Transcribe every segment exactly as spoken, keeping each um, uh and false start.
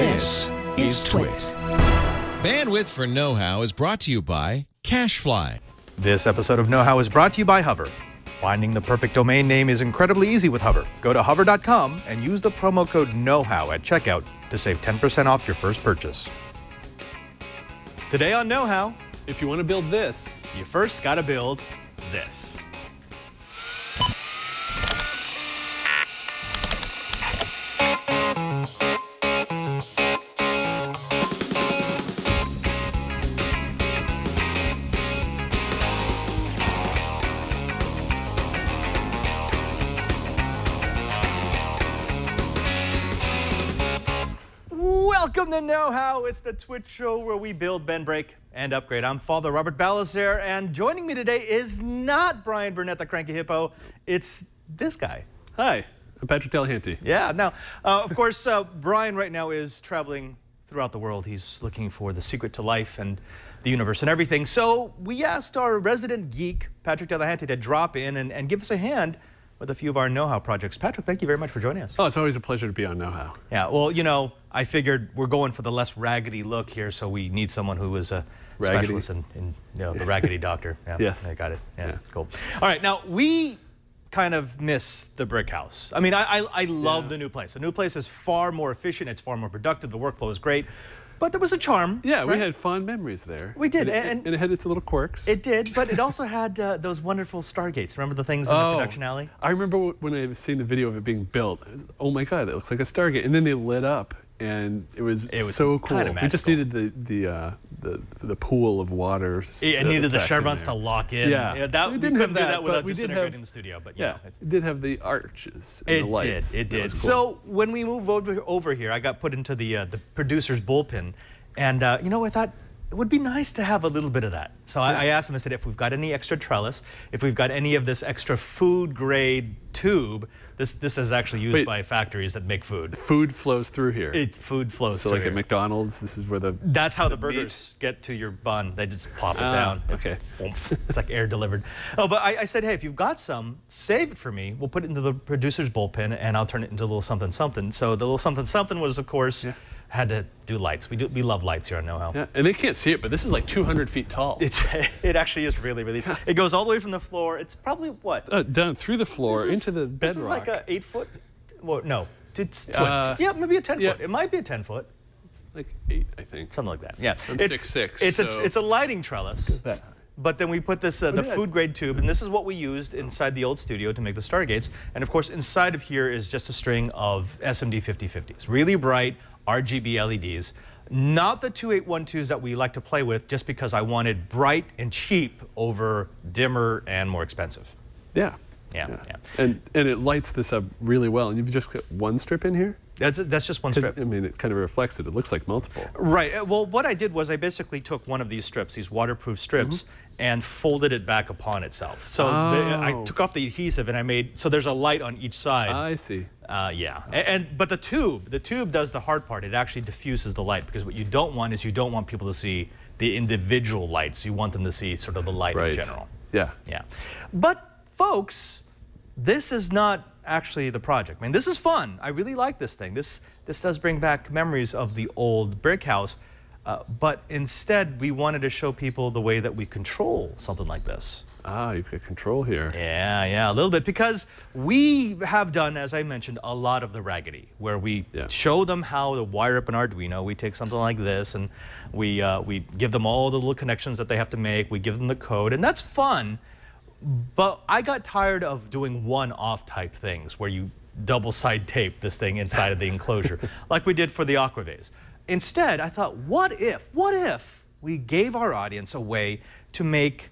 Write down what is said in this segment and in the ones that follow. This is Twit. Bandwidth for KnowHow is brought to you by Cashfly. This episode of KnowHow is brought to you by Hover. Finding the perfect domain name is incredibly easy with Hover. Go to hover dot com and use the promo code KnowHow at checkout to save ten percent off your first purchase. Today on KnowHow, if you want to build this, you first got to build this. Welcome to KnowHow. It's the Twitch show where we build, bend, break, and upgrade. I'm Father Robert Ballecer, and joining me today is not Bryan Burnett, the cranky hippo. It's this guy. Hi, I'm Patrick Delahanty. Yeah. Now, uh, of course, uh, Bryan right now is traveling throughout the world. He's looking for the secret to life and the universe and everything. So we asked our resident geek, Patrick Delahanty, to drop in and, and give us a hand with a few of our KnowHow projects. Patrick, thank you very much for joining us. Oh, it's always a pleasure to be on KnowHow. Yeah, well, you know, I figured we're going for the less raggedy look here, so we need someone who is a raggedy specialist in, in you know, the raggedy doctor. Yeah, yes. I got it. Yeah, yeah, cool. All right, now, we kind of miss the BrickHouse. I mean, I, I, I love yeah. the new place. The new place is far more efficient. It's far more productive. The workflow is great. But there was a charm. Yeah, right? We had fond memories there. We did. And, and, and, and it had its little quirks. It did, but it also had uh, those wonderful Stargates. Remember the things in oh, the production alley? I remember when I seen the video of it being built. Oh my God, that looks like a Stargate. And then they lit up, and it was, it was so cool. We just needed the the, uh, the the pool of water. It needed the chevrons to lock in. Yeah, yeah that, we, didn't we couldn't have that, do that without disintegrating have, the studio. But yeah, know, it did have the arches. And it the lights. did. It did. Cool. So when we moved over, over here, I got put into the uh, the producer's bullpen, and uh, you know, I thought it would be nice to have a little bit of that. So yeah. I, I asked him, I said, if we've got any extra trellis, if we've got any of this extra food grade tube, this this is actually used Wait, by factories that make food. Food flows through here. It food flows so through. So like here. At McDonald's, this is where the That's how the, the burgers meat. get to your bun. They just pop it oh, down. It's, okay. It's like air delivered. Oh, but I, I said, hey, if you've got some, save it for me. We'll put it into the producer's bullpen and I'll turn it into a little something something. So the little something something was, of course, yeah. had to do lights. We do. We love lights here on KnowHow. Yeah, and they can't see it, but this is like two hundred feet tall. It's, it actually is really, really. Yeah. It goes all the way from the floor. It's probably what? Uh, down through the floor is, into the bedrock. This is like a eight foot. Well, no, it's uh, yeah, maybe a ten yeah. foot. It might be a ten foot. It's like eight, I think. Something like that. Yeah. I'm it's six six. It's so. a it's a lighting trellis. What is that? But then we put this uh, the food grade tube, and this is what we used inside the old studio to make the Stargates. And of course, inside of here is just a string of S M D fifty fifties, really bright R G B L E Ds, not the two eight one twos that we like to play with, just because I wanted bright and cheap over dimmer and more expensive. Yeah. Yeah, yeah. yeah. And, and it lights this up really well. And you've just got one strip in here? That's, that's just one strip. I mean, it kind of reflects it. It looks like multiple. Right. Well, what I did was I basically took one of these strips, these waterproof strips, mm-hmm. and folded it back upon itself. So oh. the, I took off the adhesive and I made, so there's a light on each side. I see. Uh, yeah. Oh. And, and But the tube, the tube does the hard part. It actually diffuses the light, because what you don't want is you don't want people to see the individual lights. You want them to see sort of the light right. in general. Yeah. Yeah. But, folks, this is not actually the project. I mean, this is fun. I really like this thing. This, this does bring back memories of the old BrickHouse. Uh, but instead, we wanted to show people the way that we control something like this. Ah, you've got control here. Yeah, yeah, a little bit. Because we have done, as I mentioned, a lot of the raggedy, where we yeah. show them how to wire up an Arduino. We take something like this, and we, uh, we give them all the little connections that they have to make. We give them the code, and that's fun. But I got tired of doing one-off type things where you double-side tape this thing inside of the enclosure, like we did for the AquaVase. Instead, I thought, what if, what if we gave our audience a way to make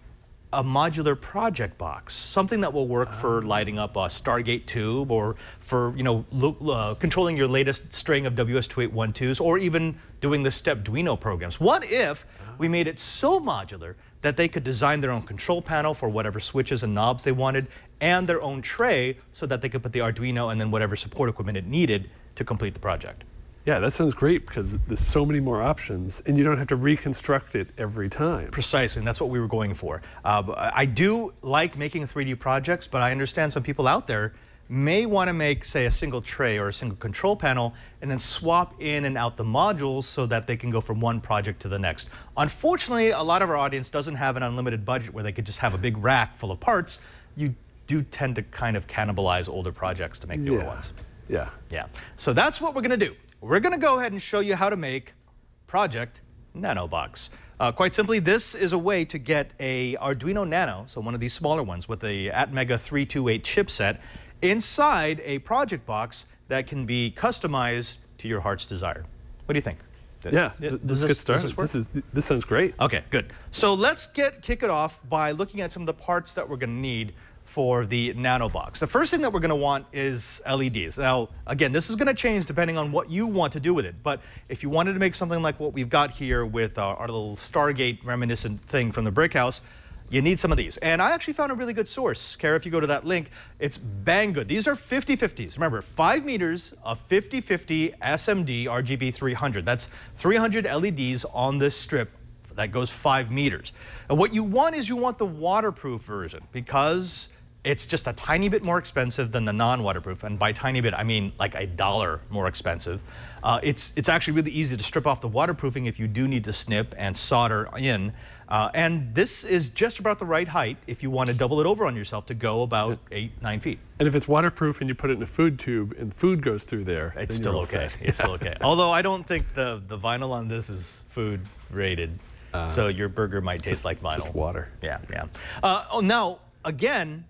a modular project box, something that will work oh. for lighting up a Stargate tube, or for you know uh, controlling your latest string of W S two eight one twos, or even doing the Stepduino programs. What if we made it so modular that they could design their own control panel for whatever switches and knobs they wanted, and their own tray so that they could put the Arduino and then whatever support equipment it needed to complete the project? Yeah, that sounds great, because there's so many more options, and you don't have to reconstruct it every time. Precisely, and that's what we were going for. Uh, I do like making three D projects, but I understand some people out there may want to make, say, a single tray or a single control panel and then swap in and out the modules so that they can go from one project to the next. Unfortunately, a lot of our audience doesn't have an unlimited budget where they could just have a big rack full of parts. You do tend to kind of cannibalize older projects to make newer yeah. ones. Yeah. Yeah. So that's what we're going to do. We're going to go ahead and show you how to make Project Nano Box. Uh, quite simply, this is a way to get a Arduino Nano, so one of these smaller ones with the Atmega three two eight chipset, inside a project box that can be customized to your heart's desire. What do you think? Did, yeah, did, does let's this, get started. Does this, work? This, is, this sounds great. Okay, good. So let's get kick it off by looking at some of the parts that we're going to need for the Nano Box. The first thing that we're going to want is L E Ds. Now, again, this is going to change depending on what you want to do with it. But if you wanted to make something like what we've got here with our, our little Stargate reminiscent thing from the BrickHouse, you need some of these. And I actually found a really good source. Kara, if you go to that link, it's bang good. These are fifty fifties. Remember, five meters of fifty fifty S M D R G B three hundred. That's three hundred L E Ds on this strip that goes five meters. And what you want is you want the waterproof version because it's just a tiny bit more expensive than the non-waterproof. And by tiny bit, I mean like a dollar more expensive. Uh, it's, it's actually really easy to strip off the waterproofing if you do need to snip and solder in. Uh, and this is just about the right height if you want to double it over on yourself to go about eight, nine feet. And if it's waterproof and you put it in a food tube and food goes through there, it's still okay. It's still okay. Although I don't think the, the vinyl on this is food rated. Uh, so your burger might taste just, like vinyl. Just water. Yeah, yeah. Uh, oh, now, again,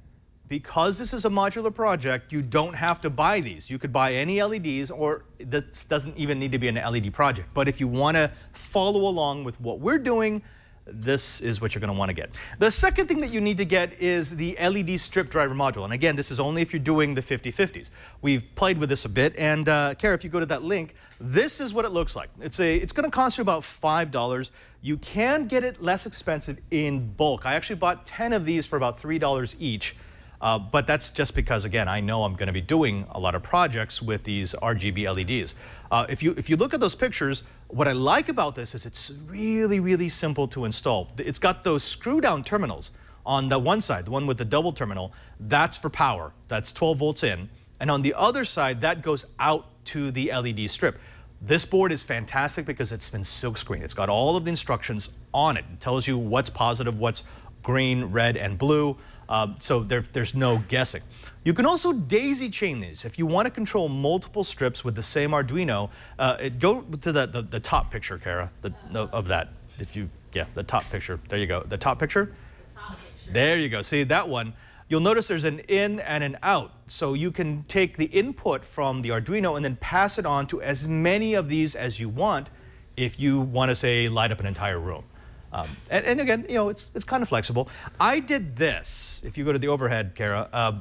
because this is a modular project, you don't have to buy these. You could buy any L E Ds, or this doesn't even need to be an L E D project. But if you want to follow along with what we're doing, this is what you're going to want to get. The second thing that you need to get is the L E D strip driver module. And again, this is only if you're doing the fifty fifties. We've played with this a bit. And uh, Kara, if you go to that link, this is what it looks like. It's, a, it's going to cost you about five dollars. You can get it less expensive in bulk. I actually bought ten of these for about three dollars each. Uh, but that's just because, again, I know I'm going to be doing a lot of projects with these R G B L E Ds. Uh, if you if you look at those pictures, what I like about this is it's really, really simple to install. It's got those screw-down terminals on the one side, the one with the double terminal. That's for power. That's twelve volts in. And on the other side, that goes out to the L E D strip. This board is fantastic because it's been silkscreen. It's got all of the instructions on it. It tells you what's positive, what's green, red, and blue. Uh, so there, there's no guessing. You can also daisy chain these. If you want to control multiple strips with the same Arduino, uh, it, go to the, the, the top picture, Kara, the, the, of that. If you, yeah, the top picture. There you go. The top picture? The top picture. There you go. See, that one. You'll notice there's an in and an out. So you can take the input from the Arduino and then pass it on to as many of these as you want if you want to, say, light up an entire room. Um, and, and again, you know, it's, it's kind of flexible. I did this, if you go to the overhead, Kara, uh,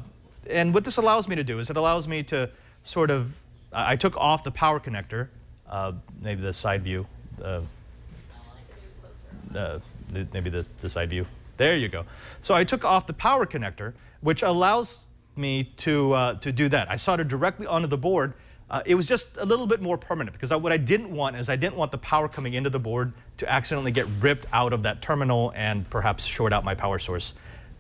and what this allows me to do is it allows me to sort of, uh, I took off the power connector, uh, maybe the side view, uh, uh, maybe the, the side view. There you go. So I took off the power connector, which allows me to, uh, to do that. I soldered directly onto the board. Uh, it was just a little bit more permanent because I, what I didn't want is I didn't want the power coming into the board to accidentally get ripped out of that terminal and perhaps short out my power source.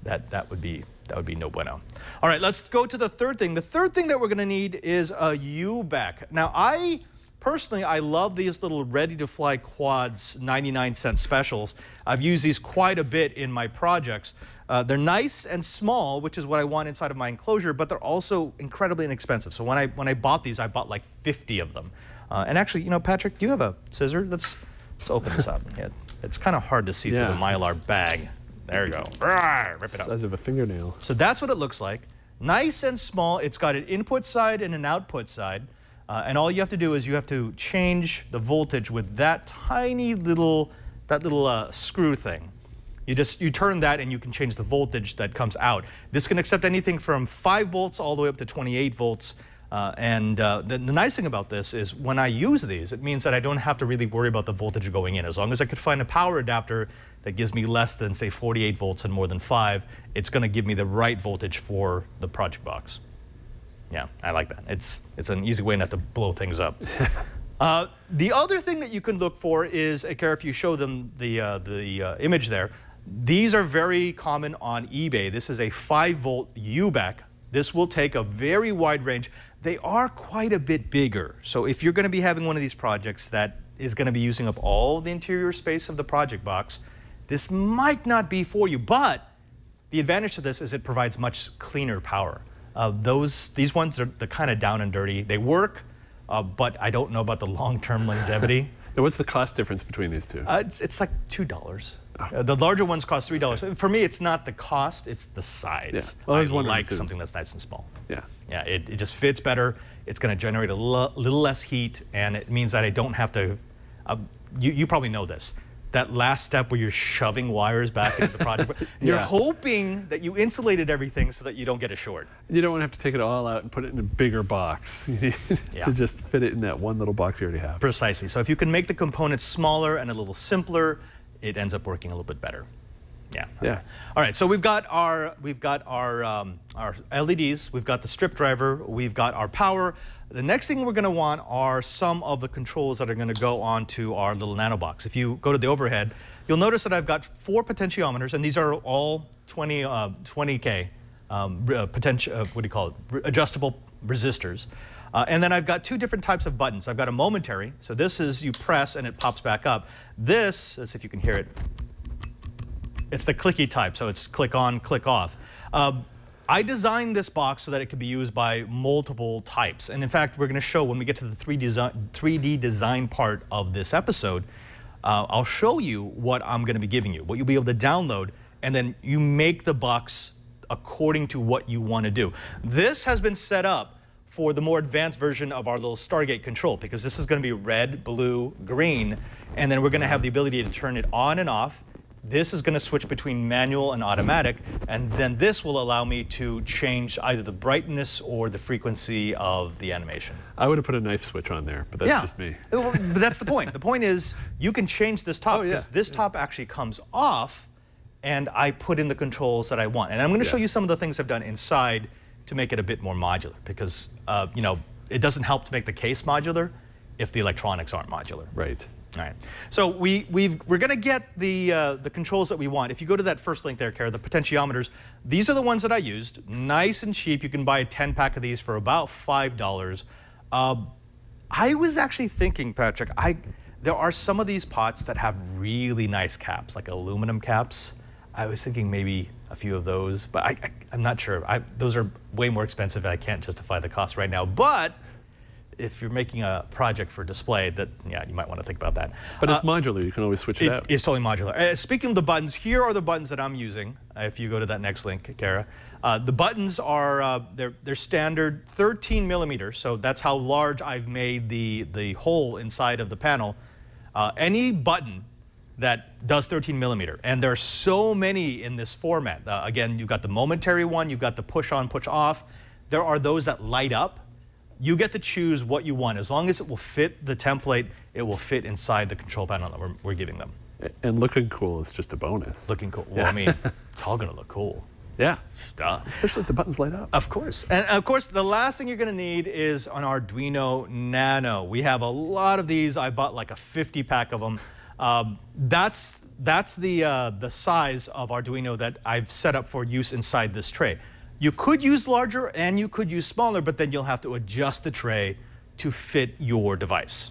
That, that, would be, that would be no bueno. All right, let's go to the third thing. The third thing that we're going to need is a U B E C. Now, I personally, I love these little ready-to-fly quads ninety-nine cent specials. I've used these quite a bit in my projects. Uh, they're nice and small, which is what I want inside of my enclosure, but they're also incredibly inexpensive. So when I when I bought these, I bought like fifty of them. Uh, and actually, you know, Patrick, do you have a scissor? Let's let's open this up. Yeah, it's kind of hard to see yeah. through the Mylar bag. There you go. Rawr, rip it up. Size of a fingernail. So that's what it looks like. Nice and small. It's got an input side and an output side. Uh, and all you have to do is you have to change the voltage with that tiny little that little uh, screw thing. You just, you turn that and you can change the voltage that comes out. This can accept anything from five volts all the way up to twenty-eight volts. Uh, and uh, the, the nice thing about this is when I use these, it means that I don't have to really worry about the voltage going in. As long as I could find a power adapter that gives me less than, say, forty-eight volts and more than five, it's going to give me the right voltage for the project box. Yeah, I like that. It's, it's an easy way not to blow things up. uh, the other thing that you can look for is, Kara, if you show them the, uh, the uh, image there, these are very common on eBay. This is a five volt U B E C This will take a very wide range. They are quite a bit bigger. So if you're going to be having one of these projects that is going to be using up all the interior space of the project box, this might not be for you. But the advantage to this is it provides much cleaner power. Uh, those, these ones, are, they're kind of down and dirty. They work, uh, but I don't know about the long-term longevity. And what's the cost difference between these two? Uh, it's, it's like two dollars. Uh, the larger ones cost three dollars. For me, it's not the cost, it's the size. Yeah. Well, I, I was wondering like something that's nice and small. Yeah. Yeah, it, it just fits better. It's going to generate a little less heat, and it means that I don't have to, uh, you, you probably know this, that last step where you're shoving wires back into the project. And yeah. You're hoping that you insulated everything so that you don't get a short. You don't want to have to take it all out and put it in a bigger box. You need yeah. to just fit it in that one little box you already have. Precisely. So if you can make the components smaller and a little simpler, it ends up working a little bit better. Yeah. Yeah. All right. All right, so we've got our we've got our um, our L E Ds. We've got the strip driver. We've got our power. The next thing we're going to want are some of the controls that are going to go onto our little nano box. If you go to the overhead, you'll notice that I've got four potentiometers, and these are all twenty K um, uh, potential. Uh, what do you call it? Re adjustable resistors. Uh, and then I've got two different types of buttons. I've got a momentary. So this is you press and it pops back up. This, as if you can hear it, it's the clicky type. So it's click on, click off. Uh, I designed this box so that it could be used by multiple types. And in fact, we're going to show when we get to the three D design part of this episode, uh, I'll show you what I'm going to be giving you, what you'll be able to download, and then you make the box according to what you want to do. This has been set up for the more advanced version of our little Stargate control, because this is going to be red, blue, green, and then we're going to have the ability to turn it on and off. This is going to switch between manual and automatic, and then this will allow me to change either the brightness or the frequency of the animation. I would have put a knife switch on there, but that's yeah. just me. Well, but that's the point. The point is you can change this top, because oh, yeah. this yeah. top actually comes off, and I put in the controls that I want. And I'm going to yeah. show you some of the things I've done inside to make it a bit more modular, because uh, you know, it doesn't help to make the case modular if the electronics aren't modular. Right. All right. So we we've, we're going to get the uh, the controls that we want. If you go to that first link there, Kara, the potentiometers. These are the ones that I used. Nice and cheap. You can buy a ten pack of these for about five dollars. Uh, I was actually thinking, Patrick, I there are some of these pots that have really nice caps, like aluminum caps. I was thinking maybe a few of those, but I, I, I'm not sure. I, those are way more expensive, and I can't justify the cost right now. But if you're making a project for display, that yeah, you might want to think about that. But uh, it's modular. You can always switch it, it out. It's totally modular. Uh, speaking of the buttons, here are the buttons that I'm using. Uh, if you go to that next link, Kara, uh, the buttons are uh, they're they're standard thirteen millimeters. So that's how large I've made the the hole inside of the panel. Uh, any button that does thirteen millimeter, and there are so many in this format. Uh, again, you've got the momentary one, you've got the push on, push off. There are those that light up. You get to choose what you want. As long as it will fit the template, it will fit inside the control panel that we're, we're giving them. And looking cool is just a bonus. Looking cool, well, yeah. I mean, it's all gonna look cool. Yeah, duh. Especially if the buttons light up. Of course. And of course, the last thing you're going to need is an Arduino Nano. We have a lot of these. I bought like a fifty pack of them. Um, that's that's the uh, the size of Arduino that I've set up for use inside this tray. You could use larger and you could use smaller, but then you'll have to adjust the tray to fit your device.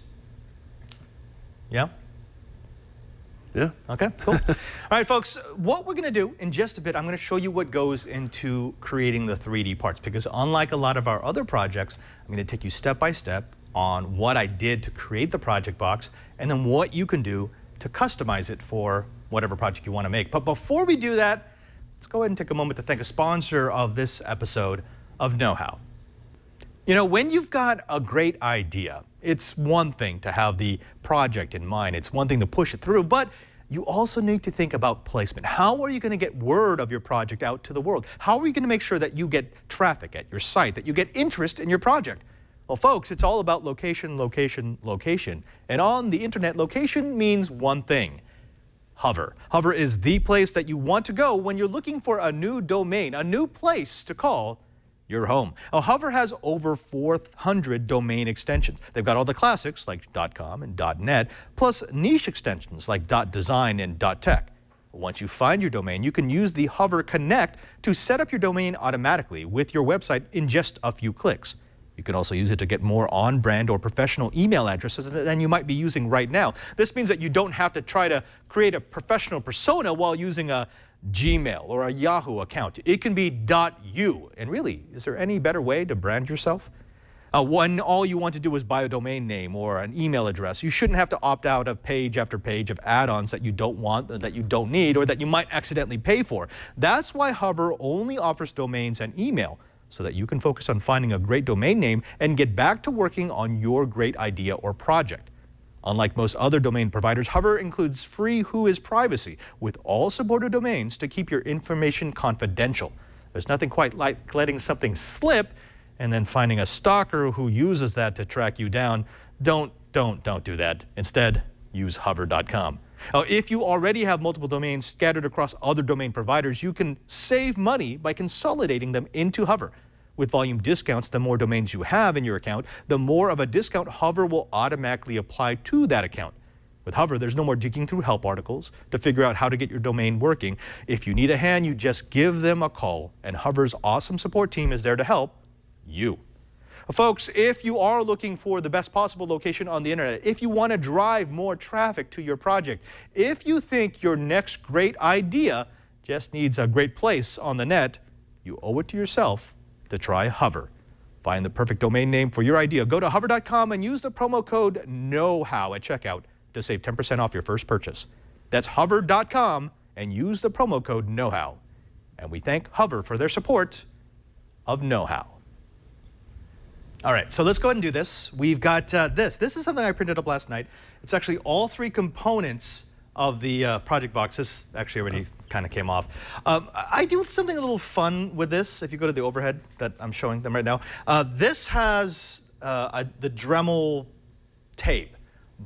Yeah? Yeah. Okay, cool. All right, folks, what we're going to do in just a bit, I'm going to show you what goes into creating the three D parts, because unlike a lot of our other projects, I'm going to take you step by step on what I did to create the project box, and then what you can do to customize it for whatever project you want to make. But before we do that, let's go ahead and take a moment to thank a sponsor of this episode of KnowHow. You know, when you've got a great idea, it's one thing to have the project in mind. It's one thing to push it through, but you also need to think about placement. How are you going to get word of your project out to the world? How are you going to make sure that you get traffic at your site, that you get interest in your project? Well, folks, it's all about location, location, location. And on the internet, location means one thing: Hover. Hover is the place that you want to go when you're looking for a new domain, a new place to call your home. Now, Hover has over four hundred domain extensions. They've got all the classics like .com and .net, plus niche extensions like .design and .tech. Once you find your domain, you can use the Hover Connect to set up your domain automatically with your website in just a few clicks. You can also use it to get more on-brand or professional email addresses than you might be using right now. This means that you don't have to try to create a professional persona while using a Gmail or a Yahoo account. It can be .you. And really, is there any better way to brand yourself? Uh, when all you want to do is buy a domain name or an email address, you shouldn't have to opt out of page after page of add-ons that you don't want, that you don't need, or that you might accidentally pay for. That's why Hover only offers domains and email, so that you can focus on finding a great domain name and get back to working on your great idea or project. Unlike most other domain providers, Hover includes free Whois privacy with all supported domains to keep your information confidential. There's nothing quite like letting something slip and then finding a stalker who uses that to track you down. Don't, don't, don't do that. Instead, use hover dot com. Now, if you already have multiple domains scattered across other domain providers, you can save money by consolidating them into Hover. With volume discounts, the more domains you have in your account, the more of a discount Hover will automatically apply to that account. With Hover, there's no more digging through help articles to figure out how to get your domain working. If you need a hand, you just give them a call, and Hover's awesome support team is there to help you. Folks, if you are looking for the best possible location on the internet, if you want to drive more traffic to your project, if you think your next great idea just needs a great place on the net, you owe it to yourself to try Hover. Find the perfect domain name for your idea. Go to hover dot com and use the promo code KnowHow at checkout to save ten percent off your first purchase. That's hover dot com and use the promo code KnowHow. And we thank Hover for their support of KnowHow. All right, so let's go ahead and do this. We've got uh, this. This is something I printed up last night. It's actually all three components of the uh, project box. This actually already kind of came off. Um, I do something a little fun with this. If you go to the overhead that I'm showing them right now, uh, this has uh, a, the Dremel tape,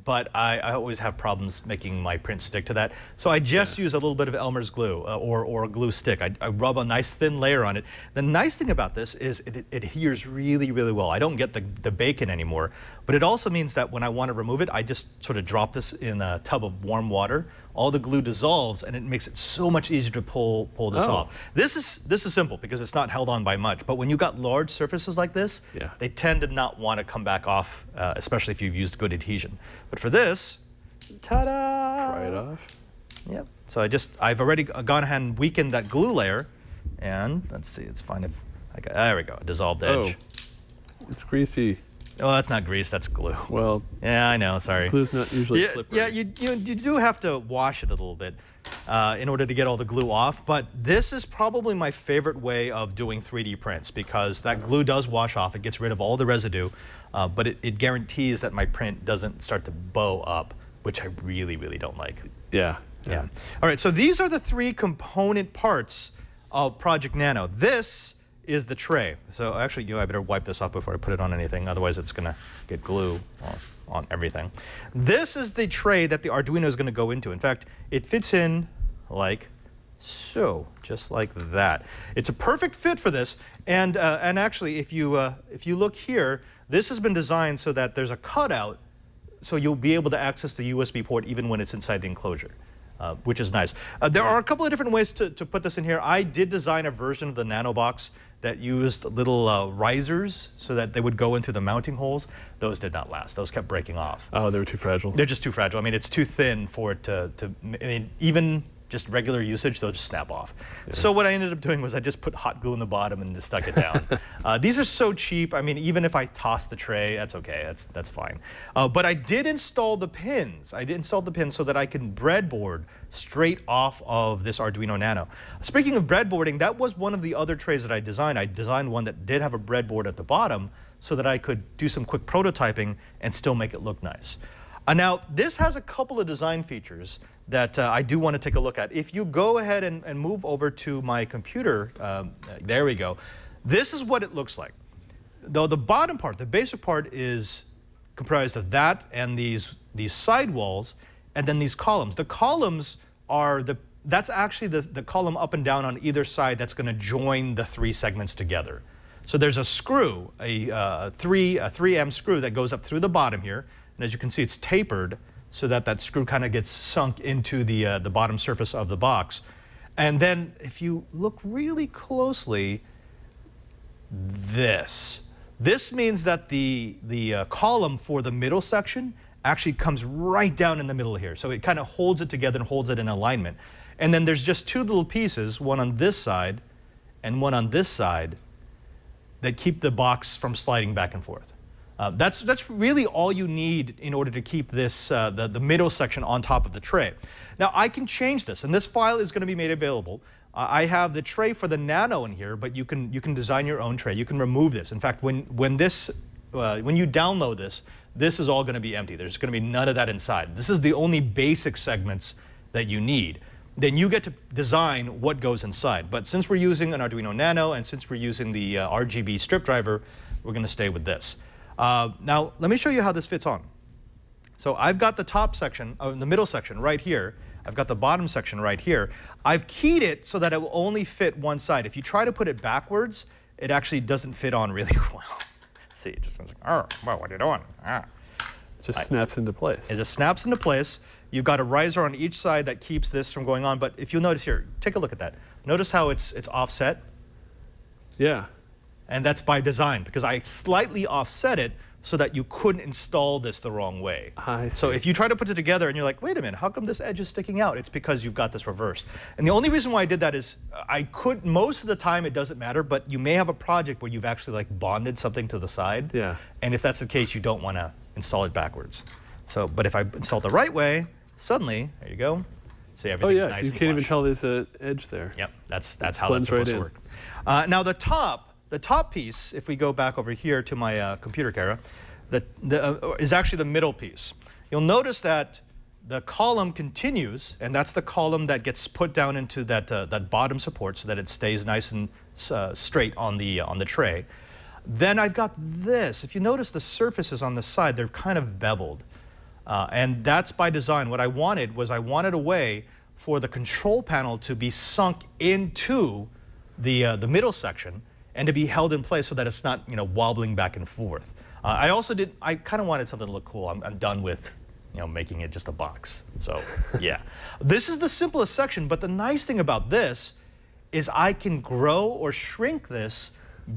but I, I always have problems making my print stick to that. So I just yeah. use a little bit of Elmer's glue uh, or, or a glue stick. I, I rub a nice thin layer on it. The nice thing about this is it, it adheres really, really well. I don't get the, the bacon anymore, but it also means that when I want to remove it, I just sort of drop this in a tub of warm water. All the glue dissolves, and it makes it so much easier to pull pull this oh. off. This is this is simple because it's not held on by much. But when you've got large surfaces like this, yeah. they tend to not want to come back off, uh, especially if you've used good adhesion. But for this, ta-da! Try it off. Yep. So I just I've already gone ahead and weakened that glue layer, and let's see. It's fine if I got, there we go. Dissolved edge. Oh, it's greasy. Oh, that's not grease. That's glue. Well, yeah, I know. Sorry. Glue's not usually yeah, slippery. Yeah, you, you you do have to wash it a little bit uh, in order to get all the glue off. But this is probably my favorite way of doing three D prints because that glue does wash off. It gets rid of all the residue, uh, but it, it guarantees that my print doesn't start to bow up, which I really, really don't like. Yeah. Yeah. yeah. All right. So these are the three component parts of Project Nano. This is the tray. So actually, you know, I better wipe this off before I put it on anything, otherwise it's gonna get glue on, on everything. This is the tray that the Arduino is gonna go into. In fact, it fits in like so, just like that. It's a perfect fit for this, and uh, and actually, if you uh, if you look here, this has been designed so that there's a cutout, so you'll be able to access the U S B port even when it's inside the enclosure. Uh, which is nice. Uh, there are a couple of different ways to, to put this in here. I did design a version of the Nano Box that used little uh, risers so that they would go into the mounting holes. Those did not last. Those kept breaking off. Oh, they were too fragile. They're just too fragile. I mean, it's too thin for it to, to I mean, even just regular usage, they'll just snap off. Yeah. So what I ended up doing was I just put hot glue in the bottom and just stuck it down. uh, these are so cheap. I mean, even if I toss the tray, that's okay. That's, that's fine. Uh, but I did install the pins. I did install the pins so that I can breadboard straight off of this Arduino Nano. Speaking of breadboarding, that was one of the other trays that I designed. I designed one that did have a breadboard at the bottom so that I could do some quick prototyping and still make it look nice. Uh, now, this has a couple of design features that uh, I do want to take a look at. If you go ahead and, and move over to my computer, um, there we go. This is what it looks like. Though the bottom part, the basic part, is comprised of that and these these sidewalls, and then these columns. The columns are the that's actually the the column up and down on either side that's going to join the three segments together. So there's a screw, a uh, three a three M screw that goes up through the bottom here. And as you can see, it's tapered so that that screw kind of gets sunk into the, uh, the bottom surface of the box. And then if you look really closely, this. This means that the, the uh, column for the middle section actually comes right down in the middle here. So it kind of holds it together and holds it in alignment. And then there's just two little pieces, one on this side and one on this side, that keep the box from sliding back and forth. Uh, that's, that's really all you need in order to keep this, uh, the, the middle section on top of the tray. Now I can change this, and this file is going to be made available. Uh, I have the tray for the Nano in here, but you can, you can design your own tray. You can remove this. In fact, when, when, this, uh, when you download this, this is all going to be empty. There's going to be none of that inside. This is the only basic segments that you need. Then you get to design what goes inside. But since we're using an Arduino Nano and since we're using the uh, R G B strip driver, we're going to stay with this. Uh, now, let me show you how this fits on. So I've got the top section, uh, the middle section right here. I've got the bottom section right here. I've keyed it so that it will only fit one side. If you try to put it backwards, it actually doesn't fit on really well. See, it just goes like, oh, well, what are you doing? Ah. It just snaps into place. It just snaps into place. You've got a riser on each side that keeps this from going on. But if you'll notice here, take a look at that. Notice how it's, it's offset? Yeah. And that's by design, because I slightly offset it so that you couldn't install this the wrong way. I see. So if you try to put it together and you're like, wait a minute, how come this edge is sticking out? It's because you've got this reversed. And the only reason why I did that is I could, most of the time it doesn't matter, but you may have a project where you've actually like bonded something to the side. Yeah. And if that's the case, you don't want to install it backwards. So, but if I install it the right way, suddenly, there you go. See, everything's nice and flush. Oh yeah, you can't even tell there's an edge there. Yep, that's, that's how that's supposed to work. Uh, now the top, The top piece, if we go back over here to my uh, computer, Kara, the, the, uh, is actually the middle piece. You'll notice that the column continues, and that's the column that gets put down into that, uh, that bottom support so that it stays nice and uh, straight on the, uh, on the tray. Then I've got this. If you notice the surfaces on the side, they're kind of beveled. Uh, and that's by design. What I wanted was I wanted a way for the control panel to be sunk into the, uh, the middle section, and to be held in place so that it's not, you know, wobbling back and forth. Uh, I also did, I kind of wanted something to look cool. I'm, I'm done with, you know, making it just a box. So, yeah. This is the simplest section, but the nice thing about this is I can grow or shrink this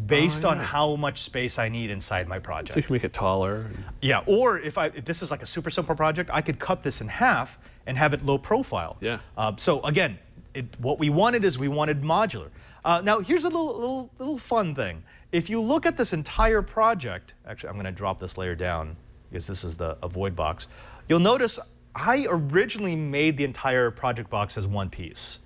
based oh, yeah. on how much space I need inside my project. So you can make it taller. Yeah, or if, I, if this is like a super simple project, I could cut this in half and have it low profile. Yeah. Uh, so again, it, what we wanted is we wanted modular. Uh, now, here's a little, little, little fun thing. If you look at this entire project, actually, I'm going to drop this layer down because this is the avoid box. You'll notice I originally made the entire project box as one piece.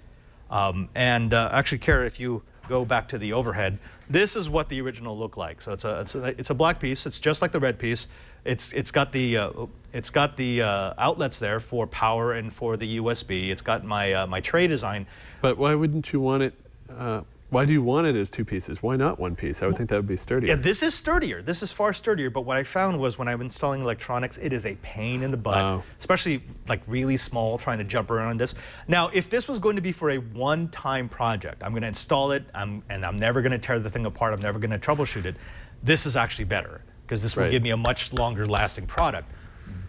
Um, and uh, actually, Kara, if you go back to the overhead, this is what the original looked like. So it's a, it's a, it's a black piece. It's just like the red piece. It's, it's got the, uh, it's got the uh, outlets there for power and for the U S B. It's got my, uh, my tray design. But why wouldn't you want it? Uh, why do you want it as two pieces? Why not one piece? I would think that would be sturdier. Yeah, this is sturdier. This is far sturdier. But what I found was when I'm installing electronics, it is a pain in the butt, oh. especially like really small, trying to jump around this. Now, if this was going to be for a one-time project, I'm going to install it, I'm, and I'm never going to tear the thing apart. I'm never going to troubleshoot it. This is actually better because this will right. give me a much longer-lasting product.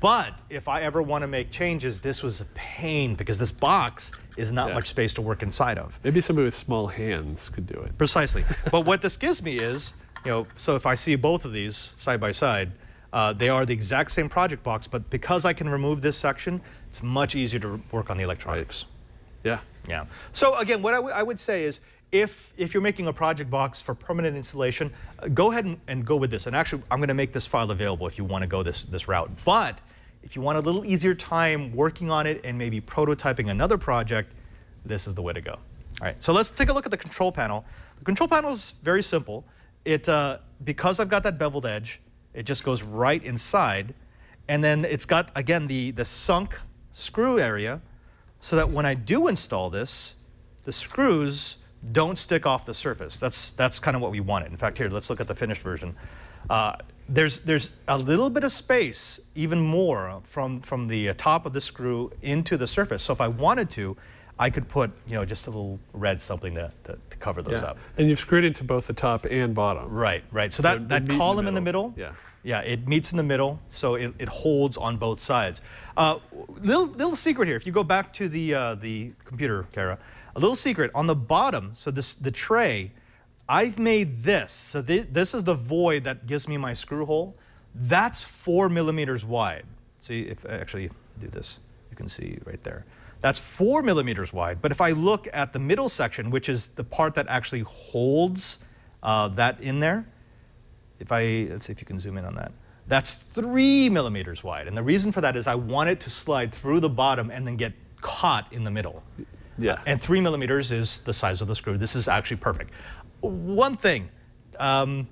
But if I ever want to make changes, this was a pain because this box is not yeah. much space to work inside of. Maybe somebody with small hands could do it. Precisely. But what this gives me is, you know, so if I see both of these side by side, uh, they are the exact same project box, but because I can remove this section, it's much easier to work on the electronics. Right. Yeah. Yeah. So again, what I, I would say is, If, if you're making a project box for permanent installation, uh, go ahead and, and go with this. And actually, I'm going to make this file available if you want to go this, this route. But if you want a little easier time working on it and maybe prototyping another project, this is the way to go. All right, so let's take a look at the control panel. The control panel is very simple. It, uh, because I've got that beveled edge, it just goes right inside. And then it's got, again, the, the sunk screw area so that when I do install this, the screws don't stick off the surface. That's, that's kind of what we wanted. In fact, here, let's look at the finished version. Uh, there's, there's a little bit of space, even more, from, from the top of the screw into the surface. So if I wanted to, I could put, you know, just a little red something to, to, to cover those yeah. up. And you've screwed into both the top and bottom. Right, right. So, so that, that column in the middle, in the middle yeah. Yeah, it meets in the middle, so it, it holds on both sides. Uh, little, little secret here, if you go back to the, uh, the computer, Kara, a little secret, on the bottom, so this, the tray, I've made this, so th this is the void that gives me my screw hole. That's four millimeters wide. See, if I actually do this, you can see right there. That's four millimeters wide, but if I look at the middle section, which is the part that actually holds uh, that in there, if I, let's see if you can zoom in on that. That's three millimeters wide. And the reason for that is I want it to slide through the bottom and then get caught in the middle. Yeah. Uh, and three millimeters is the size of the screw. This is actually perfect. One thing, um,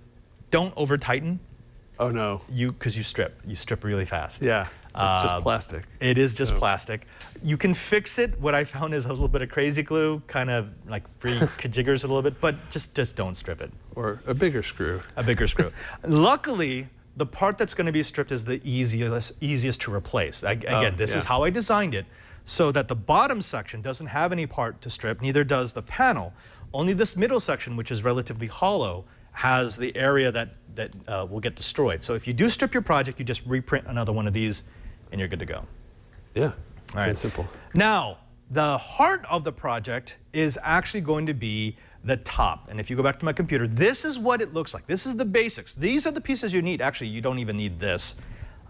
don't over tighten. Oh no. You, because you strip, you strip really fast. Yeah, it's uh, just plastic. It is just so. plastic. You can fix it. What I found is a little bit of crazy glue, kind of like free kajiggers a little bit, but just, just don't strip it. Or a bigger screw. A bigger screw. Luckily, the part that's gonna be stripped is the easiest, easiest to replace. I, again, oh, this yeah. is how I designed it, so that the bottom section doesn't have any part to strip, neither does the panel. Only this middle section, which is relatively hollow, has the area that, that uh, will get destroyed. So if you do strip your project, you just reprint another one of these and you're good to go. Yeah, all right. Simple. Now, the heart of the project is actually going to be the top. And if you go back to my computer, this is what it looks like. This is the basics. These are the pieces you need. Actually, you don't even need this.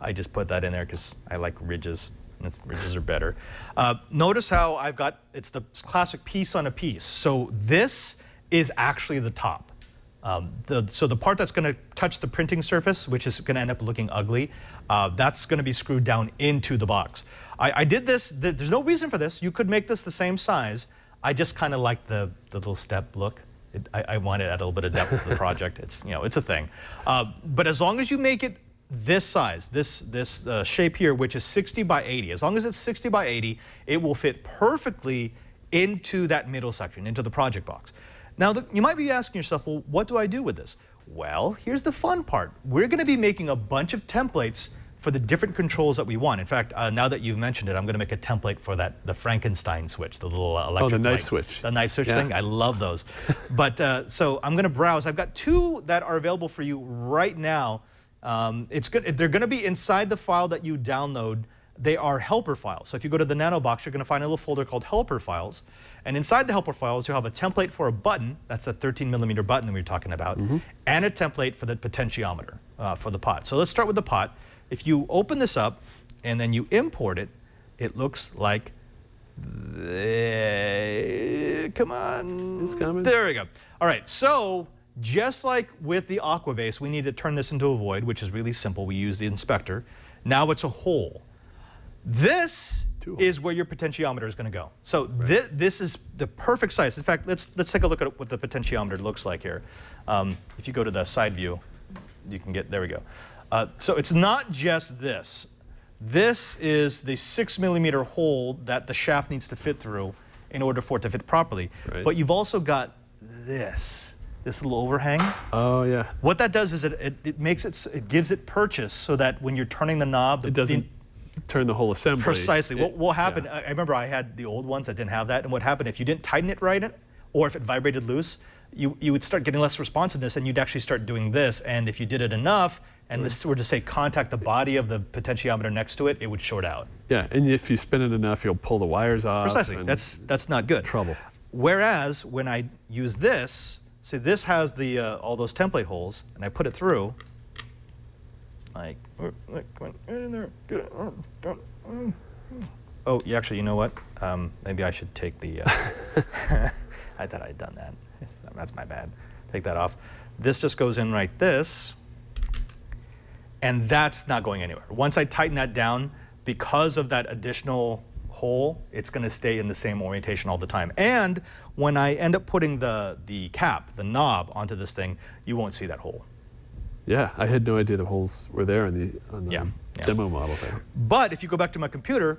I just put that in there because I like ridges. And ridges are better. Uh, notice how I've got, it's the classic piece on a piece. So this is actually the top. Um, the, so the part that's going to touch the printing surface, which is going to end up looking ugly, uh, that's going to be screwed down into the box. I, I did this. Th there's no reason for this. You could make this the same size. I just kind of like the, the little step look. It, I, I want to add a little bit of depth to the project. It's, you know, it's a thing. Uh, but as long as you make it this size, this, this uh, shape here, which is sixty by eighty, as long as it's sixty by eighty, it will fit perfectly into that middle section, into the project box. Now, the, you might be asking yourself, well, what do I do with this? Well, here's the fun part. We're going to be making a bunch of templates for the different controls that we want. In fact, uh, now that you've mentioned it, I'm going to make a template for that, the Frankenstein switch, the little uh, electric Oh, the knife switch. The knife switch yeah. thing. I love those. But uh, so I'm going to browse. I've got two that are available for you right now. Um, it's good. They're going to be inside the file that you download. They are helper files. So if you go to the Nano Box, you're going to find a little folder called helper files. And inside the helper files, you'll have a template for a button. That's that thirteen millimeter button that we were talking about. Mm-hmm. And a template for the potentiometer uh, for the pot. So let's start with the pot. If you open this up and then you import it, it looks like this. Come on. It's coming. There we go. All right. So just like with the AquaVase, we need to turn this into a void, which is really simple. We use the inspector. Now it's a hole. This is where your potentiometer is going to go. So right. th this is the perfect size. In fact, let's let's take a look at what the potentiometer looks like here. Um, if you go to the side view, you can get there. We go. Uh, so it's not just this. This is the six millimeter hole that the shaft needs to fit through in order for it to fit properly. Right. But you've also got this. This little overhang. Oh yeah. What that does is it it, it makes it it gives it purchase so that when you're turning the knob, the, it doesn't. The, turn the whole assembly. Precisely. It, what will happen, yeah. I remember I had the old ones that didn't have that, and what happened, if you didn't tighten it right, or if it vibrated loose, you, you would start getting less responsiveness, and you'd actually start doing this, and if you did it enough, and mm. this were to say contact the body of the potentiometer next to it, it would short out. Yeah, and if you spin it enough, you'll pull the wires off. Precisely, that's, that's not good. It's trouble. Whereas, when I use this, see this has the uh, all those template holes, and I put it through, like, oh, yeah, actually, you know what? Um, maybe I should take the, uh, I thought I'd done that. That's my bad. Take that off. This just goes in like this, and that's not going anywhere. Once I tighten that down, because of that additional hole, it's going to stay in the same orientation all the time. And when I end up putting the, the cap, the knob, onto this thing, you won't see that hole. Yeah, I had no idea the holes were there on the, on the yeah, yeah. demo model thing. But if you go back to my computer,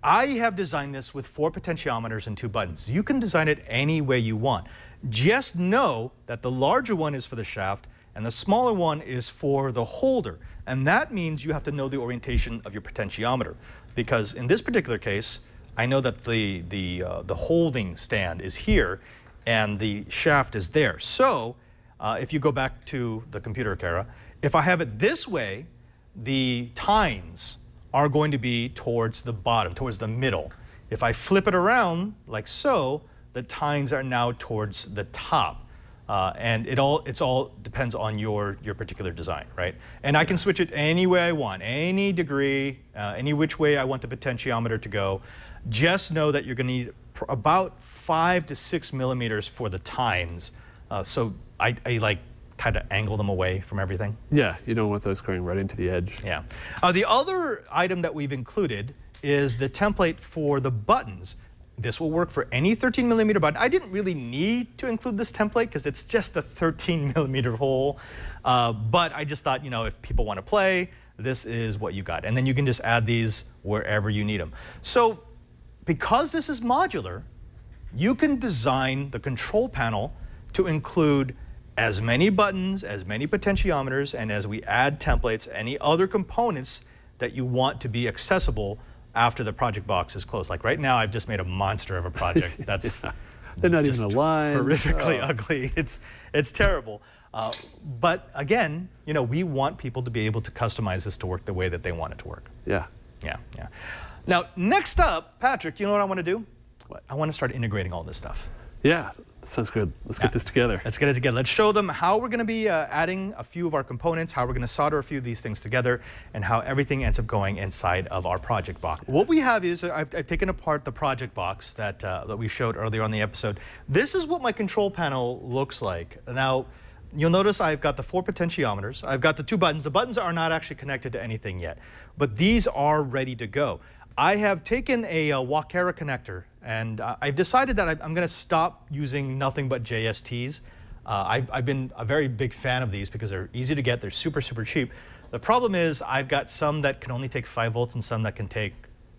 I have designed this with four potentiometers and two buttons. You can design it any way you want. Just know that the larger one is for the shaft and the smaller one is for the holder. And that means you have to know the orientation of your potentiometer. Because in this particular case, I know that the, the, uh, the holding stand is here and the shaft is there. So, Uh, if you go back to the computer, Kara, If I have it this way, the tines are going to be towards the bottom, towards the middle. If I flip it around like so, the tines are now towards the top. Uh, and it all, it's all depends on your, your particular design, right? And I can switch it any way I want, any degree, uh, any which way I want the potentiometer to go. Just know that you're going to need about five to six millimeters for the tines. Uh, so I, I like kind of angle them away from everything. Yeah, you don't want those going right into the edge. Yeah. Uh, the other item that we've included is the template for the buttons. This will work for any thirteen millimeter button. I didn't really need to include this template because it's just a thirteen millimeter hole. Uh, but I just thought, you know, if people want to play, this is what you got. And then you can just add these wherever you need them. So because this is modular, you can design the control panel to include as many buttons, as many potentiometers, and as we add templates, any other components that you want to be accessible after the project box is closed. Like right now, I've just made a monster of a project. That's yeah. They're not even aligned. Horrifically oh. ugly. It's it's terrible. Uh, but again, you know, we want people to be able to customize this to work the way that they want it to work. Yeah. Yeah. Yeah. Now, next up, Patrick, you know what I want to do? What? I want to start integrating all this stuff. Yeah. Sounds good. Let's get yeah. this together. Let's get it together. Let's show them how we're going to be uh, adding a few of our components, how we're going to solder a few of these things together, and how everything ends up going inside of our project box. What we have is, I've, I've taken apart the project box that, uh, that we showed earlier on the episode. This is what my control panel looks like. Now, you'll notice I've got the four potentiometers. I've got the two buttons. The buttons are not actually connected to anything yet, but these are ready to go. I have taken a, a Walkera connector, and uh, I've decided that I'm going to stop using nothing but J S Ts. Uh, I've, I've been a very big fan of these because they're easy to get. They're super, super cheap. The problem is I've got some that can only take five volts and some that can take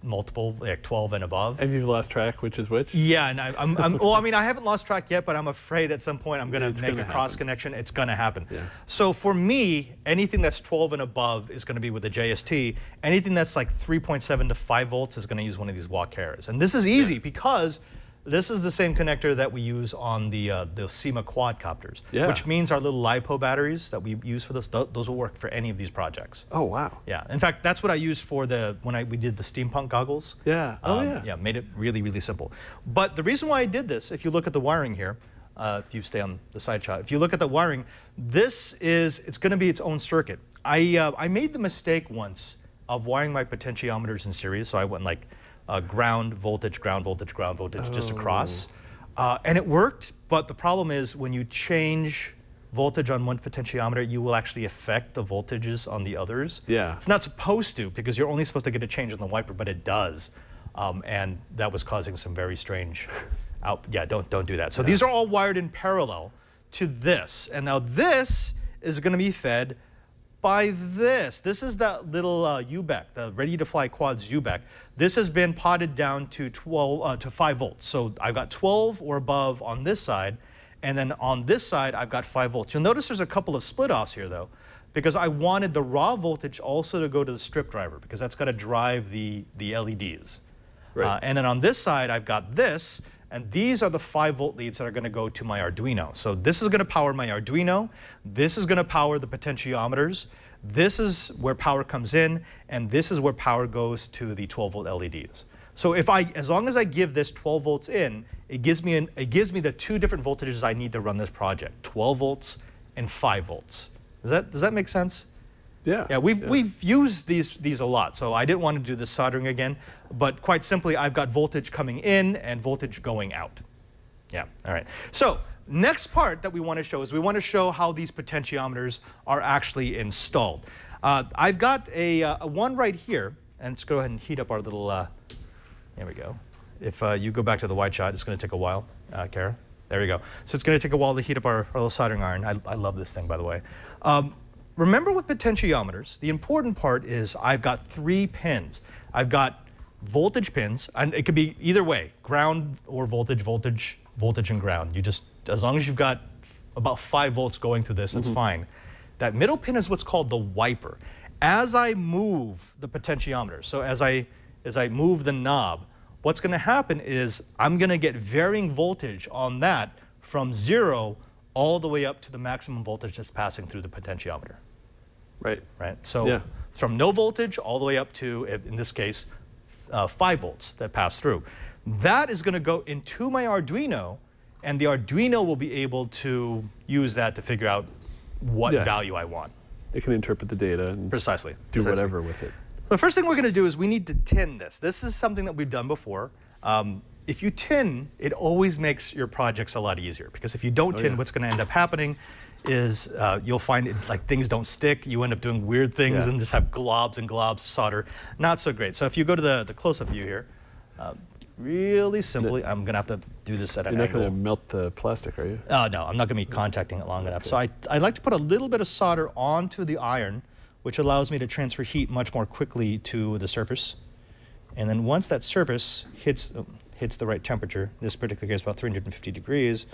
multiple, like twelve and above. And you've lost track which is which? Yeah, and I, I'm, I'm, well, I mean, I haven't lost track yet, but I'm afraid at some point I'm going to make gonna a cross happen. connection. It's going to happen. Yeah. So for me, anything that's twelve and above is going to be with a J S T. Anything that's like three point seven to five volts is going to use one of these Walkeras. And this is easy yeah. because this is the same connector that we use on the uh, the Syma quadcopters, yeah. which means our little LiPo batteries that we use for this, th those will work for any of these projects. Oh, wow. Yeah. In fact, that's what I used for the, when I, we did the steampunk goggles. Yeah. Oh, um, yeah. Yeah, made it really, really simple. But the reason why I did this, if you look at the wiring here, uh, if you stay on the side shot, if you look at the wiring, this is, it's going to be its own circuit. I, uh, I made the mistake once of wiring my potentiometers in series, so I went like, Uh, ground voltage, ground voltage, ground voltage, oh. just across. Uh, and it worked, but the problem is when you change voltage on one potentiometer, you will actually affect the voltages on the others. Yeah. It's not supposed to, because you're only supposed to get a change on the wiper, but it does. Um, and that was causing some very strange out. Yeah, don't, don't do that. So yeah. these are all wired in parallel to this. And now this is going to be fed by this. This is that little uh, U BEC, the ready-to-fly quads U BEC. This has been potted down to twelve, uh, to five volts. So I've got twelve or above on this side, and then on this side I've got five volts. You'll notice there's a couple of split-offs here though, because I wanted the raw voltage also to go to the strip driver, because that's going to drive the, the L E Ds. Right. Uh, and then on this side I've got this, and these are the five volt leads that are going to go to my Arduino. So this is going to power my Arduino. This is going to power the potentiometers. This is where power comes in, and this is where power goes to the twelve volt L E Ds. So if I, as long as I give this twelve volts in, it gives me an, it gives me the two different voltages I need to run this project: twelve volts and five volts. Does that does that make sense? Yeah, yeah, we've, yeah. we've used these, these a lot, so I didn't want to do this soldering again, but quite simply, I've got voltage coming in and voltage going out. Yeah, all right. So next part that we want to show is we want to show how these potentiometers are actually installed. Uh, I've got a, uh, a one right here, and let's go ahead and heat up our little, uh, there we go. If uh, you go back to the wide shot, it's going to take a while, uh, Kara. There we go. So it's going to take a while to heat up our, our little soldering iron. I, I love this thing, by the way. Um, Remember with potentiometers, the important part is I've got three pins. I've got voltage pins, and it could be either way, ground or voltage, voltage, voltage and ground. You just, as long as you've got about five volts going through this, that's mm-hmm. fine. That middle pin is what's called the wiper. As I move the potentiometer, so as I, as I move the knob, what's gonna happen is I'm gonna get varying voltage on that from zero all the way up to the maximum voltage that's passing through the potentiometer. Right. Right. So yeah. from no voltage all the way up to, in this case, uh, five volts that pass through. That is going to go into my Arduino, and the Arduino will be able to use that to figure out what yeah. value I want. It can interpret the data and precisely do precisely. whatever with it. The first thing we're going to do is we need to tin this. This is something that we've done before. Um, if you tin, it always makes your projects a lot easier, because if you don't oh, tin, yeah. what's going to end up happening is uh, you'll find it, like things don't stick. You end up doing weird things yeah. and just have globs and globs of solder. Not so great. So if you go to the, the close-up view here, uh, really simply, I'm going to have to do this at an angle. You're not going to melt the plastic, are you? Oh, uh, no, I'm not going to be contacting it long okay. enough. So I, I like to put a little bit of solder onto the iron, which allows me to transfer heat much more quickly to the surface. And then once that surface hits, uh, hits the right temperature, this particular case about three hundred fifty degrees,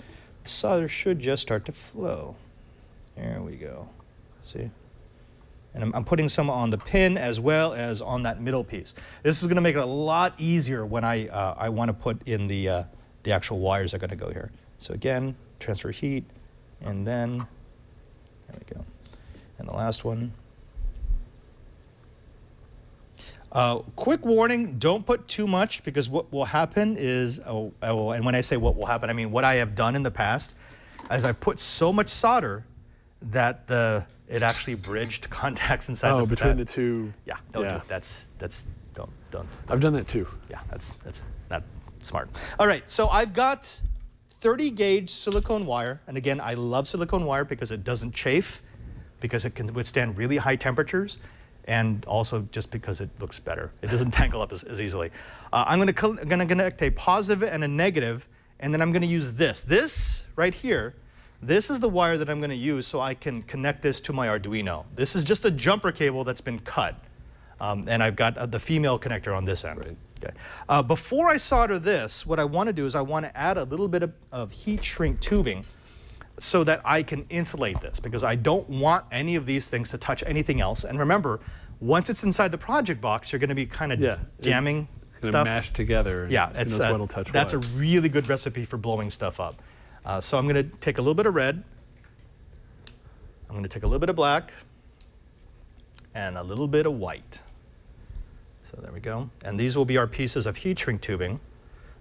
the solder should just start to flow. There we go. See? And I'm, I'm putting some on the pin as well as on that middle piece. This is going to make it a lot easier when I, uh, I want to put in the, uh, the actual wires that are going to go here. So again, transfer heat, and then, there we go. And the last one. Uh, quick warning, don't put too much, because what will happen is, oh, oh, and when I say what will happen, I mean what I have done in the past, is I put so much solder that the it actually bridged contacts inside oh, the between the two. Yeah, don't yeah. do it. That's that's don't, don't don't. I've done that too. Yeah, that's that's not smart. All right, so I've got thirty gauge silicone wire, and again, I love silicone wire because it doesn't chafe, because it can withstand really high temperatures, and also just because it looks better. It doesn't tangle up as, as easily. Uh, I'm going to going to connect a positive and a negative, and then I'm going to use this. This right here. This is the wire that I'm going to use so I can connect this to my Arduino. This is just a jumper cable that's been cut. Um, and I've got uh, the female connector on this end. Right. Okay. Uh, before I solder this, what I want to do is I want to add a little bit of, of heat shrink tubing so that I can insulate this, because I don't want any of these things to touch anything else. And remember, once it's inside the project box, you're going to be kind of yeah, jamming it's stuff. mashed together. Yeah, it's, uh, touch that's what. a really good recipe for blowing stuff up. Uh, so I'm going to take a little bit of red, I'm going to take a little bit of black, and a little bit of white. So there we go. And these will be our pieces of heat shrink tubing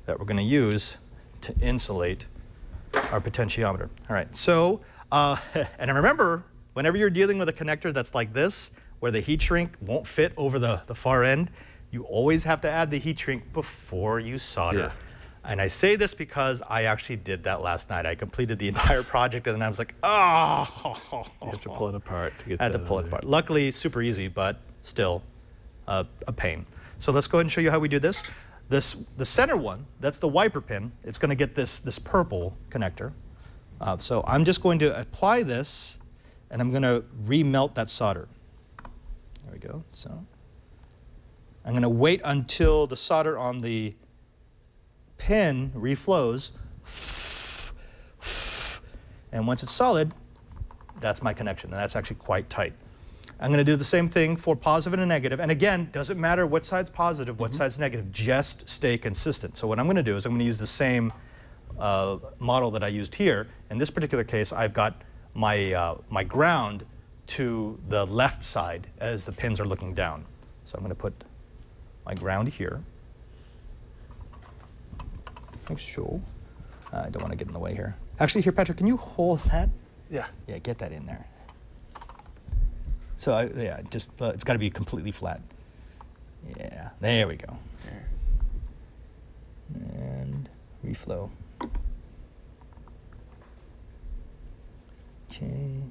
that we're going to use to insulate our potentiometer. All right, so, uh, and remember, whenever you're dealing with a connector that's like this, where the heat shrink won't fit over the, the far end, you always have to add the heat shrink before you solder. Yeah. And I say this because I actually did that last night. I completed the entire project, and then I was like, oh. You have to pull it apart to get I had that to pull it there. apart. Luckily, super easy, but still uh, a pain. So let's go ahead and show you how we do this. This the center one, that's the wiper pin. It's going to get this, this purple connector. Uh, so I'm just going to apply this, and I'm going to remelt that solder. There we go. So I'm going to wait until the solder on the pin reflows, and once it's solid, that's my connection, and that's actually quite tight. I'm going to do the same thing for positive and negative, and again, doesn't matter what side's positive, what mm-hmm. side's negative, just stay consistent. So what I'm going to do is I'm going to use the same uh, model that I used here. In this particular case, I've got my, uh, my ground to the left side as the pins are looking down. So I'm going to put my ground here. Make sure. Uh, I don't want to get in the way here. Actually, here, Patrick, can you hold that? Yeah. Yeah, get that in there. So, I, yeah, just uh, it's got to be completely flat. Yeah, there we go. And reflow. Okay,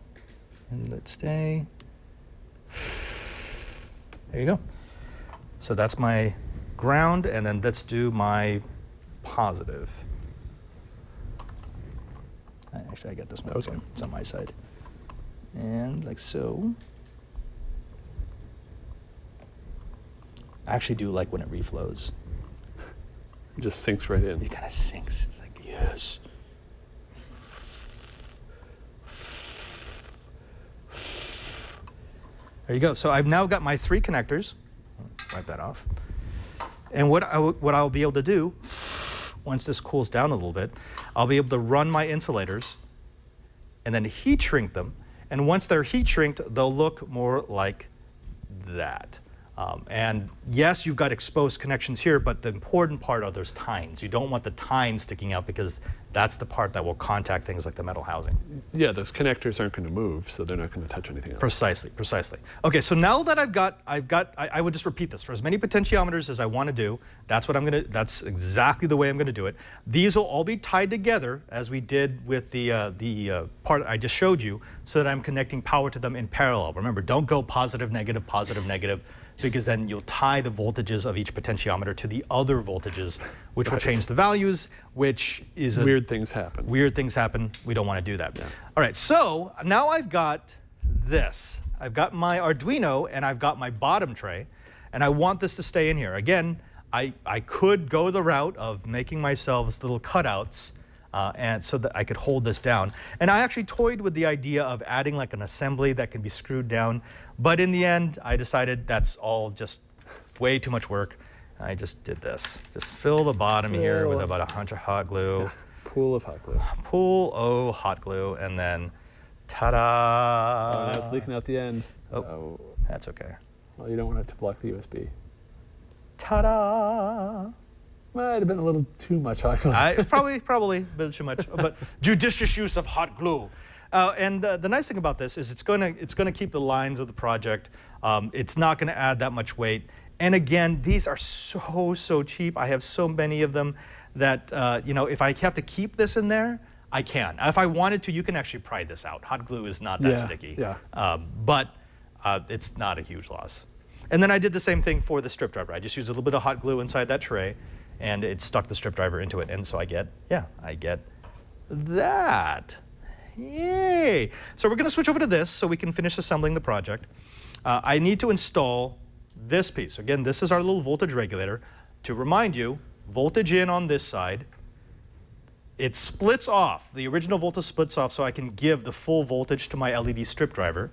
and let's stay. There you go. So that's my ground, and then let's do my positive. Actually, I got this one. Okay. It's on my side. And like so. I actually do like when it reflows. It just sinks right in. It kind of sinks. It's like, yes. There you go. So I've now got my three connectors. Wipe that off. And what, I w what I'll be able to do once this cools down a little bit, I'll be able to run my insulators and then heat shrink them. And once they're heat shrinked, they'll look more like that. Um, and yes, you've got exposed connections here, but the important part are those tines. You don't want the tines sticking out because that's the part that will contact things like the metal housing. Yeah, those connectors aren't going to move, so they're not going to touch anything else. Precisely, precisely. Okay, so now that I've got, I've got, I, I would just repeat this for as many potentiometers as I want to do. That's what I'm going to. That's exactly the way I'm going to do it. These will all be tied together as we did with the uh, the uh, part I just showed you, so that I'm connecting power to them in parallel. Remember, don't go positive, negative, positive, negative, because then you'll tie the voltages of each potentiometer to the other voltages, which right. will change the values, which is a... Weird things happen. Weird things happen. We don't want to do that. Yeah. All right, so now I've got this. I've got my Arduino, and I've got my bottom tray, and I want this to stay in here. Again, I, I could go the route of making myself little cutouts uh, and so that I could hold this down. And I actually toyed with the idea of adding like an assembly that can be screwed down. But in the end, I decided that's all just way too much work. I just did this. Just fill the bottom here with about a bunch of hot glue. Yeah. Pool of hot glue. Pool of hot glue, and then ta-da! Oh, now it's leaking out the end. Oh, oh, that's okay. Well, you don't want it to block the U S B. Ta-da! Might have been a little too much hot glue. I, probably, probably a bit too much, but judicious use of hot glue. Uh, and uh, the nice thing about this is it's going to it's going to keep the lines of the project. Um, it's not going to add that much weight. And again, these are so so cheap. I have so many of them that uh, you know, if I have to keep this in there, I can. If I wanted to, you can actually pry this out. Hot glue is not that yeah, sticky. Yeah. Um, but uh, it's not a huge loss. And then I did the same thing for the strip driver. I just used a little bit of hot glue inside that tray, and it stuck the strip driver into it. And so I get yeah, I get that. Yay! So we're going to switch over to this so we can finish assembling the project. Uh, I need to install this piece. Again, this is our little voltage regulator. To remind you, voltage in on this side. It splits off. The original voltage splits off so I can give the full voltage to my L E D strip driver.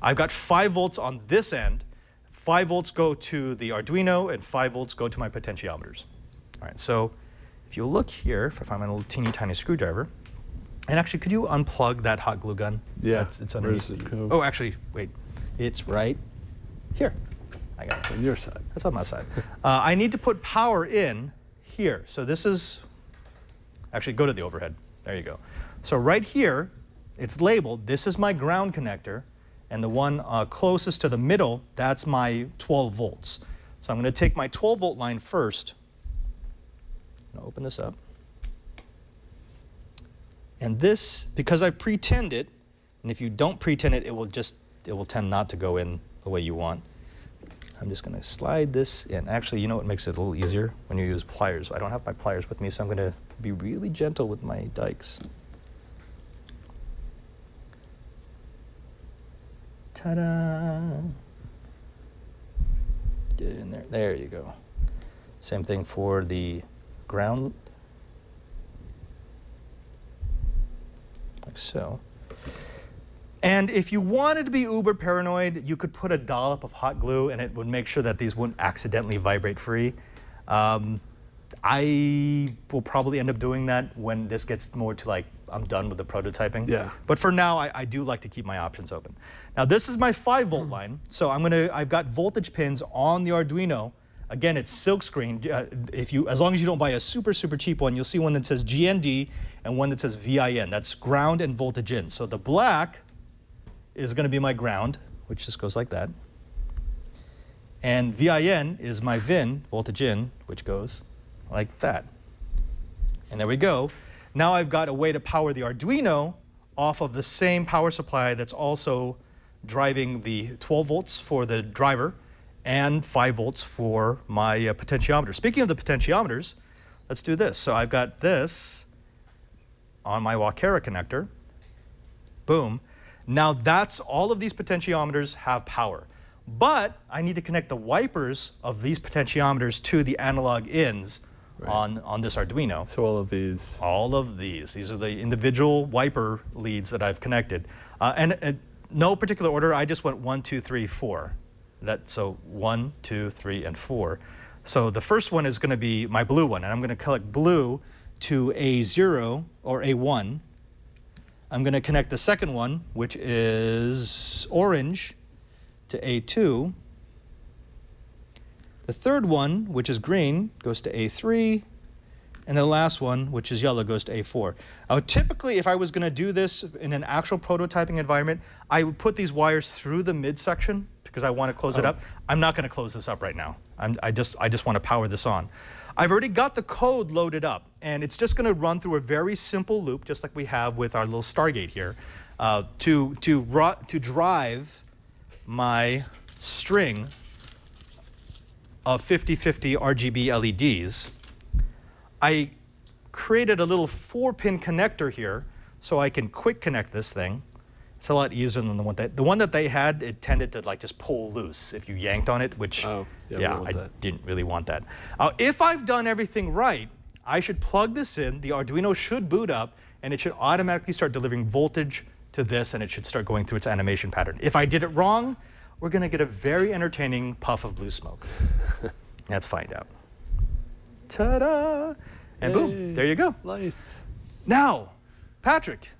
I've got five volts on this end. five volts go to the Arduino, and five volts go to my potentiometers. All right, so if you look here, if I find my little teeny tiny screwdriver, and actually, could you unplug that hot glue gun? Yeah, it's, it's underneath. It oh, actually, wait, it's right here. I got it. On your side. That's on my side. uh, I need to put power in here. So this is actually go to the overhead. There you go. So right here, it's labeled. This is my ground connector, and the one uh, closest to the middle, that's my twelve volts. So I'm going to take my twelve volt line first. I'm going to open this up. And this, because I've pre-tinned it, and if you don't pre-tin it, it will just, it will tend not to go in the way you want. I'm just gonna slide this in. Actually, you know what makes it a little easier? When you use pliers. I don't have my pliers with me, so I'm gonna be really gentle with my dikes. Ta-da! Get it in there, there you go. Same thing for the ground. Like so. And if you wanted to be uber paranoid, you could put a dollop of hot glue and it would make sure that these wouldn't accidentally vibrate free. Um, I will probably end up doing that when this gets more to like, I'm done with the prototyping. Yeah. But for now, I, I do like to keep my options open. Now this is my five volt line. So I'm gonna, I've got voltage pins on the Arduino. Again, it's silkscreen. Uh, if you, as long as you don't buy a super, super cheap one, you'll see one that says G N D and one that says V I N. That's ground and voltage in. So the black is going to be my ground, which just goes like that. And V I N is my V I N, voltage in, which goes like that. And there we go. Now I've got a way to power the Arduino off of the same power supply that's also driving the twelve volts for the driver and five volts for my uh, potentiometer. Speaking of the potentiometers, let's do this. So I've got this on my Walkera connector. Boom. Now that's all of these potentiometers have power. But I need to connect the wipers of these potentiometers to the analog ins right. on, on this Arduino. So all of these. All of these. These are the individual wiper leads that I've connected. Uh, and, and no particular order. I just went one, two, three, four. That, so one, two, three, and four. So the first one is going to be my blue one, and I'm going to collect blue to A zero or A one, I'm going to connect the second one, which is orange, to A two. The third one, which is green, goes to A three. And the last one, which is yellow, goes to A four. I would typically, if I was going to do this in an actual prototyping environment, I would put these wires through the midsection because I want to close oh. it up. I'm not going to close this up right now. I'm, I just, I just want to power this on. I've already got the code loaded up, and it's just going to run through a very simple loop, just like we have with our little Stargate here, uh, to, to, to drive my string of fifty fifty R G B L E Ds. I created a little four-pin connector here so I can quick connect this thing. It's a lot easier than the one that the one that they had. It tended to like just pull loose if you yanked on it, which oh, yeah, yeah I that. didn't really want that. Uh, if I've done everything right, I should plug this in. The Arduino should boot up, and it should automatically start delivering voltage to this, and it should start going through its animation pattern. If I did it wrong, we're going to get a very entertaining puff of blue smoke. Let's find out. Ta-da! And Yay, boom, there you go. Lights. Now, Patrick,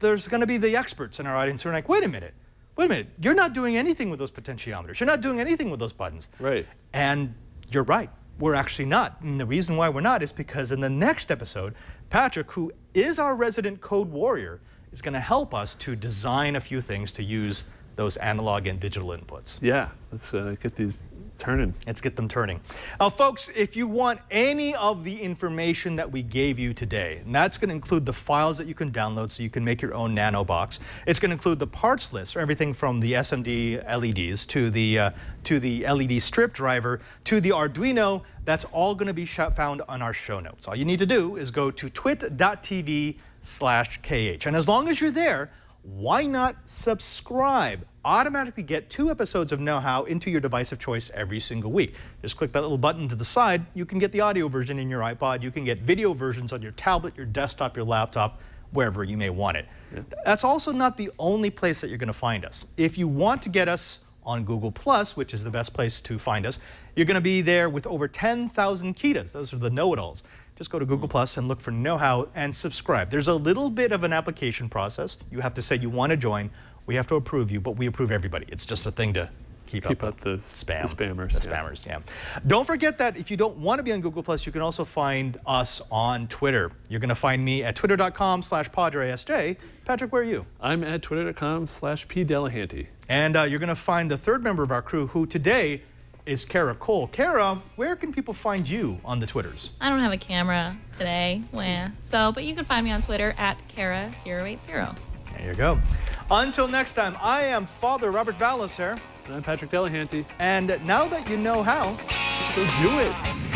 there's going to be the experts in our audience who are like, wait a minute, wait a minute, you're not doing anything with those potentiometers. You're not doing anything with those buttons. Right. And you're right. We're actually not. And the reason why we're not is because in the next episode, Patrick, who is our resident code warrior, is going to help us to design a few things to use those analog and digital inputs. Yeah, let's uh, get these turning. Let's get them turning. Now, folks, if you want any of the information that we gave you today, and that's going to include the files that you can download so you can make your own nano box. It's going to include the parts list for everything from the S M D L E Ds to the, uh, to the L E D strip driver to the Arduino. That's all going to be found on our show notes. All you need to do is go to twit dot t v slash K H. And as long as you're there, why not subscribe? Automatically get two episodes of KnowHow into your device of choice every single week. Just click that little button to the side. You can get the audio version in your iPod. You can get video versions on your tablet, your desktop, your laptop, wherever you may want it. Yeah. That's also not the only place that you're going to find us. If you want to get us on Google plus, which is the best place to find us, you're going to be there with over ten thousand Kitas. Those are the know-it-alls. Just go to Google plus, and look for KnowHow and subscribe. There's a little bit of an application process. You have to say you want to join. We have to approve you, but we approve everybody. It's just a thing to keep, keep up, up the, spam, the spammers. The yeah. spammers, yeah. Don't forget that if you don't want to be on Google plus, you can also find us on Twitter. You're going to find me at twitter dot com slash Padre S J. Patrick, where are you? I'm at twitter dot com slash P Delahanty. And uh, you're going to find the third member of our crew who today is Kara Cole. Kara, where can people find you on the Twitters? I don't have a camera today, Wah. so but you can find me on Twitter at Kara zero eight zero. There you go. Until next time, I am Father Robert Ballecer. And I'm Patrick Delahanty. And now that you know how, so do it.